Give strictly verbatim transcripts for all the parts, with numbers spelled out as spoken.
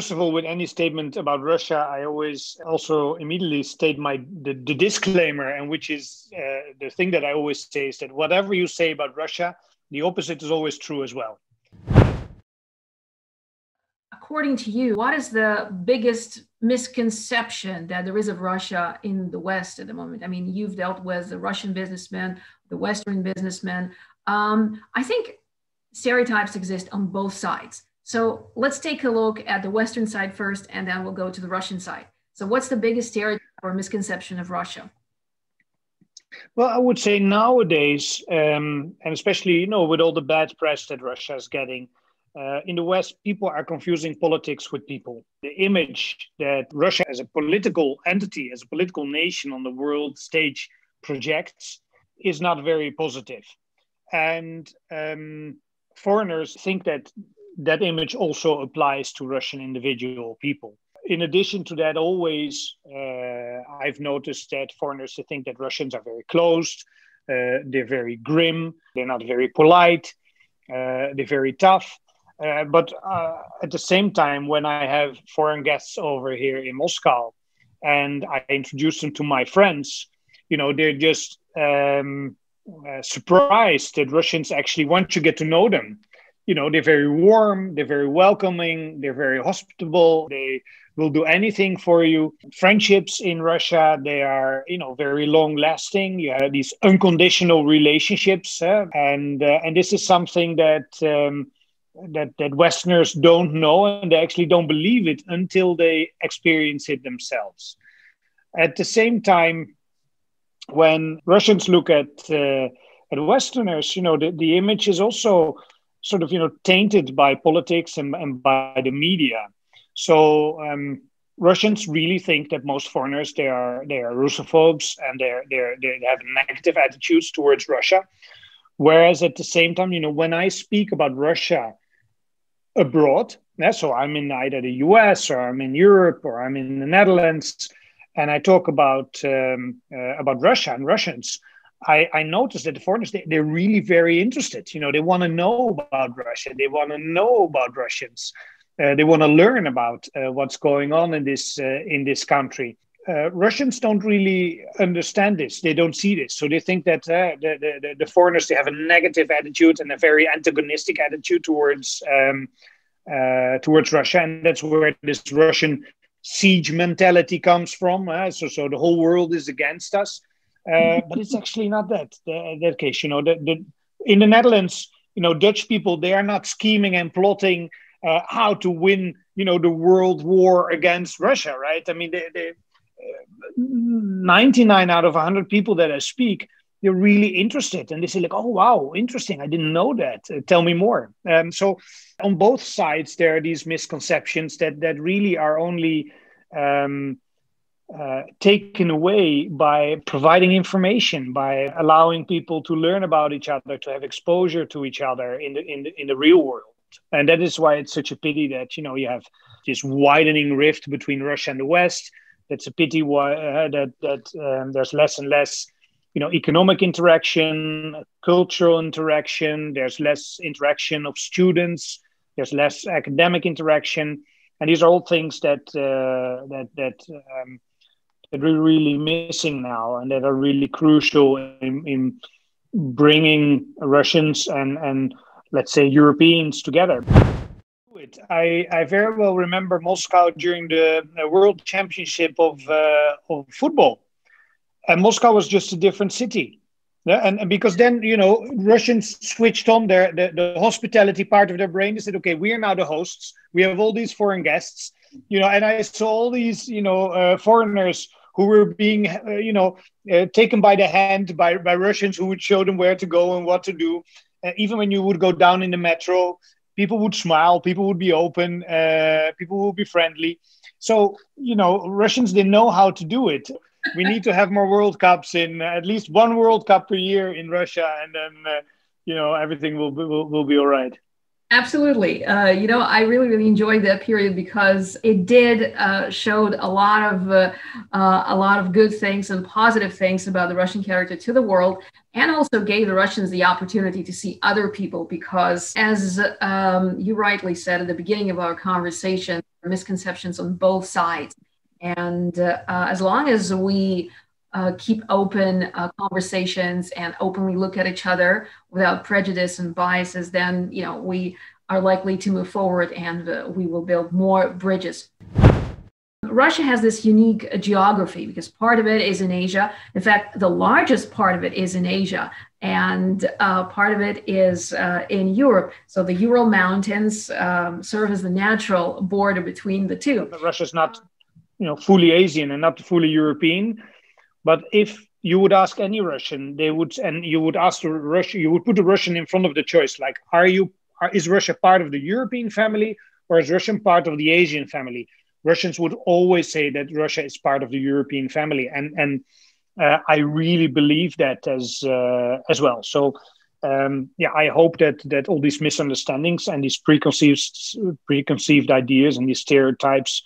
First of all, with any statement about Russia, I always also immediately state my the, the disclaimer, and which is uh, the thing that I always say is that whatever you say about Russia, the opposite is always true as well. According to you, what is the biggest misconception that there is of Russia in the West at the moment? I mean, you've dealt with the Russian businessman, the Western businessman. Um, I think stereotypes exist on both sides. So let's take a look at the Western side first, and then we'll go to the Russian side. So what's the biggest stereotype or misconception of Russia? Well, I would say nowadays, um, and especially, you know, with all the bad press that Russia is getting, Uh, in the West, people are confusing politics with people. The image that Russia as a political entity, as a political nation on the world stage projects is not very positive. And um, foreigners think that that image also applies to Russian individual people. In addition to that, always uh, I've noticed that foreigners think that Russians are very closed, uh, they're very grim, they're not very polite, uh, they're very tough. Uh, but uh, at the same time, when I have foreign guests over here in Moscow and I introduce them to my friends, you know, they're just um, uh, surprised that Russians actually want to get to know them. You know, they're very warm, they're very welcoming, they're very hospitable, they will do anything for you. Friendships in Russia, they are, you know, very long lasting. You have these unconditional relationships. Uh, and, uh, and this is something that... Um, That, that Westerners don't know, and they actually don't believe it until they experience it themselves. At the same time, when Russians look at uh, at Westerners, you know, the, the image is also sort of, you know, tainted by politics and, and by the media. So um, Russians really think that most foreigners, they are they are Russophobes and they're, they're, they have negative attitudes towards Russia. Whereas at the same time, you know, when I speak about Russia abroad, yeah, so I'm in either the U S or I'm in Europe or I'm in the Netherlands, and I talk about um, uh, about Russia and Russians, I, I notice that the foreigners, they, they're really very interested. You know, they want to know about Russia. They want to know about Russians. Uh, they want to learn about uh, what's going on in this uh, in this country. Uh, Russians don't really understand this. They don't see this. So they think that uh, the, the, the foreigners, they have a negative attitude and a very antagonistic attitude towards um, uh, towards Russia. And that's where this Russian siege mentality comes from. Uh, so, so the whole world is against us. Uh, but it's actually not that, the, that case. You know, the, the, in the Netherlands, you know, Dutch people, they are not scheming and plotting uh, how to win, you know, the world war against Russia, right? I mean, they... they ninety-nine out of one hundred people that I speak, they're really interested. And they say like, oh, wow, interesting. I didn't know that. Uh, tell me more. Um, so on both sides, there are these misconceptions that, that really are only um, uh, taken away by providing information, by allowing people to learn about each other, to have exposure to each other in the, in the, in the real world. And that is why it's such a pity that, you know, you have this widening rift between Russia and the West. That's a pity why, uh, that, that um, there's less and less, you know, economic interaction, cultural interaction. There's less interaction of students. There's less academic interaction, and these are all things that uh, that that um, that we're really missing now, and that are really crucial in, in bringing Russians and and let's say Europeans together. I, I very well remember Moscow during the World Championship of, uh, of football. And Moscow was just a different city. Yeah? And, and because then, you know, Russians switched on their the, the hospitality part of their brain. They said, okay, we are now the hosts. We have all these foreign guests, you know, and I saw all these, you know, uh, foreigners who were being, uh, you know, uh, taken by the hand by, by Russians who would show them where to go and what to do. Uh, even when you would go down in the metro, people would smile, people would be open, uh, people would be friendly. So, you know, Russians, they know how to do it. We need to have more World Cups, in at least one World Cup per year in Russia. And then, uh, you know, everything will be, will, will be all right. Absolutely. Uh, you know, I really, really enjoyed that period because it did uh, showed a lot of uh, uh, a lot of good things and positive things about the Russian character to the world, and also gave the Russians the opportunity to see other people because, as um, you rightly said at the beginning of our conversation, misconceptions on both sides. And uh, uh, as long as we uh, keep open uh, conversations and openly look at each other without prejudice and biases, then, you know, we are likely to move forward, and uh, we will build more bridges. Russia has this unique geography because part of it is in Asia. In fact, the largest part of it is in Asia, and uh, part of it is uh, in Europe. So the Ural Mountains um, serve as the natural border between the two. But Russia's not, you know, fully Asian and not fully European. But if you would ask any Russian, they would, and you would ask the Russian, you would put the Russian in front of the choice. Like, are you, are, is Russia part of the European family, or is Russian part of the Asian family? Russians would always say that Russia is part of the European family, and and uh, I really believe that as uh, as well. So um, yeah, I hope that that all these misunderstandings and these preconceived preconceived ideas and these stereotypes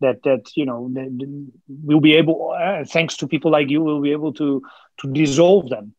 that that you know that we'll be able, uh, thanks to people like you, we'll be able to to dissolve them.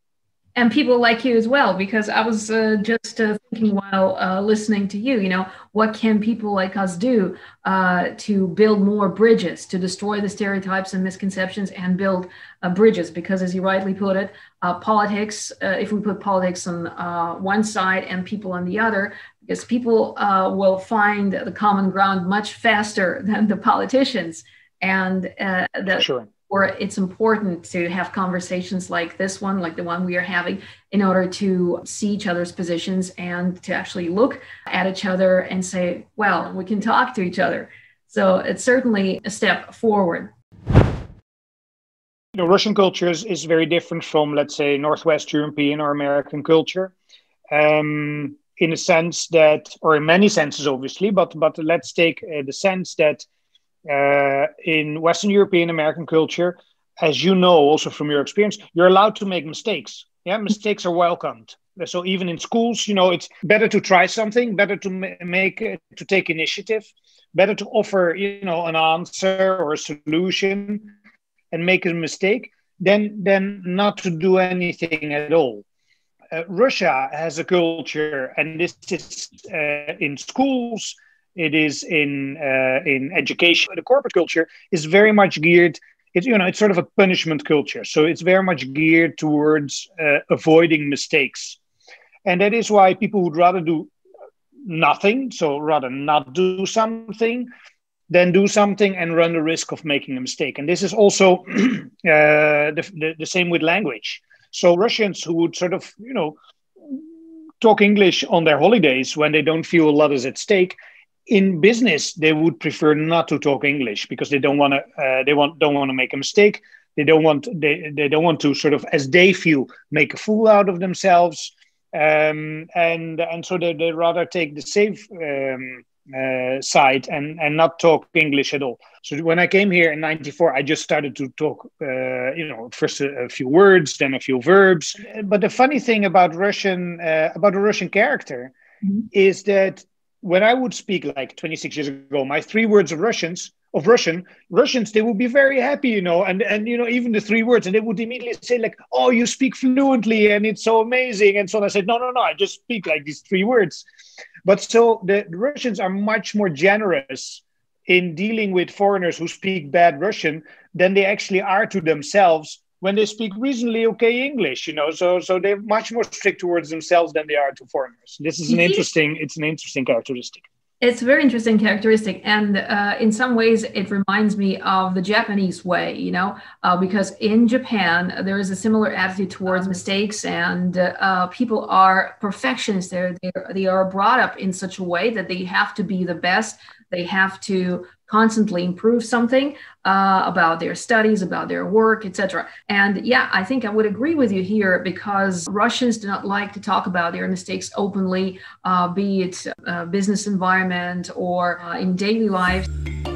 And people like you as well, because I was uh, just uh, thinking while uh, listening to you, you know, what can people like us do uh, to build more bridges, to destroy the stereotypes and misconceptions and build uh, bridges? Because as you rightly put it, uh, politics, uh, if we put politics on uh, one side and people on the other, because people uh, will find the common ground much faster than the politicians. And uh, the sure. Or it's important to have conversations like this one, like the one we are having, in order to see each other's positions and to actually look at each other and say, well, we can talk to each other. So it's certainly a step forward. You know, Russian culture is, is very different from, let's say, Northwest European or American culture, um, in a sense that, or in many senses, obviously, but, but let's take uh, the sense that Uh, in Western European American culture, as you know, also from your experience, you're allowed to make mistakes. Yeah, mistakes are welcomed. So even in schools, you know, it's better to try something, better to make, to take initiative, better to offer, you know, an answer or a solution and make a mistake than, than not to do anything at all. Uh, Russia has a culture, and this is uh, in schools, it is in uh, in education. The corporate culture is very much geared. It's you know it's sort of a punishment culture, so it's very much geared towards uh, avoiding mistakes, and that is why people would rather do nothing, so rather not do something, than do something and run the risk of making a mistake. And this is also uh, the, the the same with language. So Russians who would sort of you know talk English on their holidays when they don't feel a lot is at stake. In business, they would prefer not to talk English because they don't want to. Uh, they want don't want to make a mistake. They don't want. They they don't want to sort of, as they feel, make a fool out of themselves. Um, and and so they they rather take the safe um, uh, side and and not talk English at all. So when I came here in ninety-four, I just started to talk. Uh, you know, first a, a few words, then a few verbs. But the funny thing about Russian uh, about the Russian character mm-hmm. is that. When I would speak like twenty-six years ago, my three words of Russians, of Russian, Russians, they would be very happy, you know, and, and, you know, even the three words, and they would immediately say like, oh, you speak fluently and it's so amazing. And so I said, no, no, no, I just speak like these three words. But so the Russians are much more generous in dealing with foreigners who speak bad Russian than they actually are to themselves when they speak reasonably okay English, you know, so so they're much more strict towards themselves than they are to foreigners. This is an interesting, it's an interesting characteristic. It's a very interesting characteristic. And uh, in some ways, it reminds me of the Japanese way, you know, uh, because in Japan, there is a similar attitude towards mistakes, and uh, people are perfectionists. They're, they're, they are brought up in such a way that they have to be the best. They have to constantly improve something uh, about their studies, about their work, et cetera. And yeah, I think I would agree with you here because Russians do not like to talk about their mistakes openly, uh, be it uh, business environment or uh, in daily life.